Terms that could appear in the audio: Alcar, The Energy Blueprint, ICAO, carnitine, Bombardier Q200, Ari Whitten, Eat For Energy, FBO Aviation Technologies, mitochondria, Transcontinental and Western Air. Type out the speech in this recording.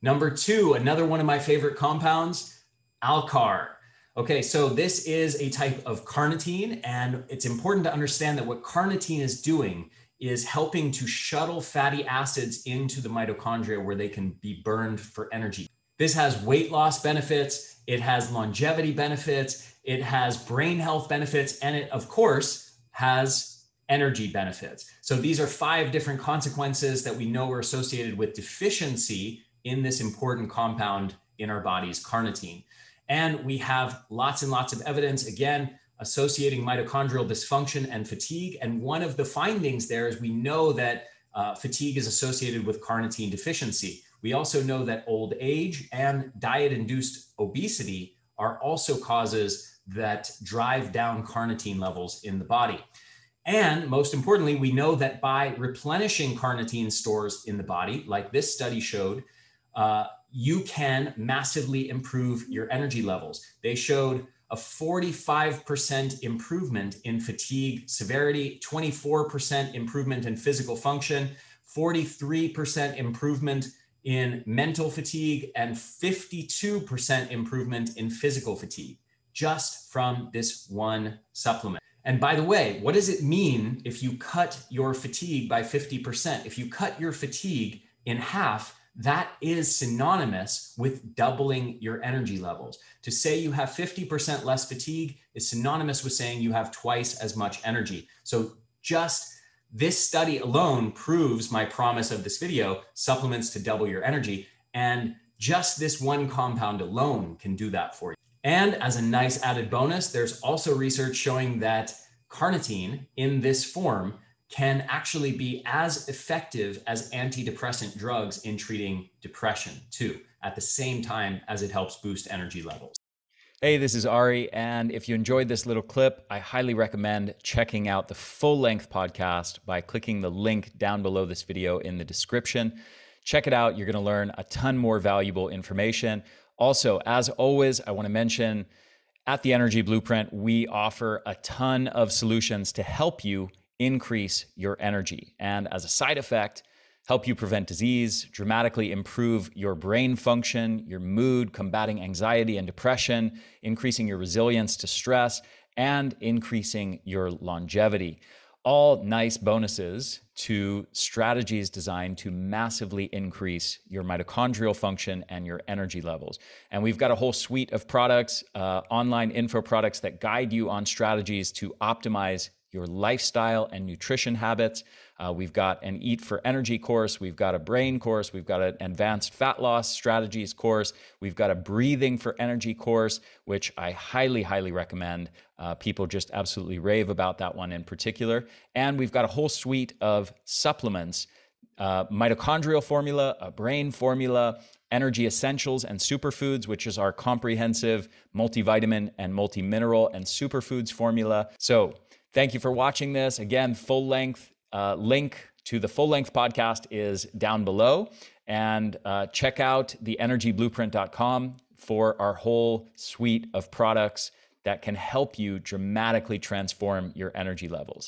Number two, another one of my favorite compounds, Alcar. Okay, so this is a type of carnitine, and it's important to understand that what carnitine is doing is helping to shuttle fatty acids into the mitochondria where they can be burned for energy. This has weight loss benefits, it has longevity benefits, it has brain health benefits, and it, of course, has energy benefits. So these are 5 different consequences that we know are associated with deficiency in this important compound in our bodies, carnitine. And we have lots and lots of evidence, again, associating mitochondrial dysfunction and fatigue. And one of the findings there is we know that fatigue is associated with carnitine deficiency. We also know that old age and diet-induced obesity are also causes that drive down carnitine levels in the body. And most importantly, we know that by replenishing carnitine stores in the body, like this study showed, you can massively improve your energy levels. They showed a 45% improvement in fatigue severity, 24% improvement in physical function, 43% improvement in mental fatigue, and 52% improvement in physical fatigue, just from this one supplement. And by the way, what does it mean if you cut your fatigue by 50%? If you cut your fatigue in half, that is synonymous with doubling your energy levels. To say you have 50% less fatigue is synonymous with saying you have twice as much energy. So just this study alone proves my promise of this video, supplements to double your energy. And just this one compound alone can do that for you. And as a nice added bonus, there's also research showing that carnitine in this form can actually be as effective as antidepressant drugs in treating depression too, at the same time as it helps boost energy levels. Hey, this is Ari, and if you enjoyed this little clip, I highly recommend checking out the full-length podcast by clicking the link down below this video in the description. Check it out. You're going to learn a ton more valuable information. Also, as always, I want to mention at The Energy Blueprint, we offer a ton of solutions to help you increase your energy, and as a side effect, help you prevent disease, dramatically improve your brain function, your mood, combating anxiety and depression, increasing your resilience to stress, and increasing your longevity. All nice bonuses to strategies designed to massively increase your mitochondrial function and your energy levels. And we've got a whole suite of products, online info products that guide you on strategies to optimize your lifestyle and nutrition habits. We've got an Eat for Energy course. We've got a brain course. We've got an advanced fat loss strategies course. We've got a breathing for energy course, which I highly, highly recommend. People just absolutely rave about that one in particular. And we've got a whole suite of supplements, mitochondrial formula, a brain formula, energy essentials and superfoods, which is our comprehensive multivitamin and multimineral and superfoods formula. So, thank you for watching this. Again, full length link to the full length podcast is down below, and check out theenergyblueprint.com for our whole suite of products that can help you dramatically transform your energy levels.